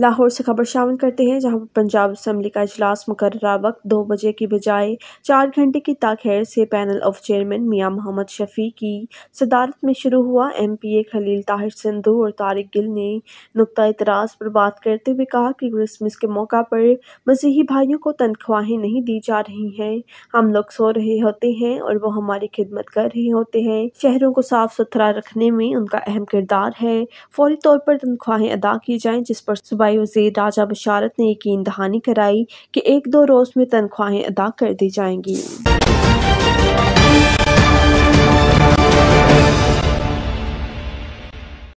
लाहौर से खबर शामिल करते हैं, जहां पंजाब असेंबली का इजलास मुकर्रर वक्त 2 बजे की बजाय 4 घंटे की ताख़ीर से panel of chairman Mian Mohammad Shafi की सदारत में शुरू हुआ। MPA खलील ताहिर सिंधु और तारिक गिल ने नुक्ता एतराज़ पर बात करते हुए कहा कि क्रिसमस के मौका पर मसीही भाइयों को तनख्वाहें नहीं दी जा रही हैं। हम लोग सो रहे होते हैं और वो हमारी खिदमत कर रहे होते हैं। शहरों को साफ सुथरा रखने में उनका अहम किरदार है। फौरी तौर पर तनख्वाहें अदा की जाएं, जिस पर सूबाई वज़ीर राजा बशारत ने यकीन दहानी कराई कि 1-2 रोज़ में तनख्वाहें अदा कर दी जाएंगी।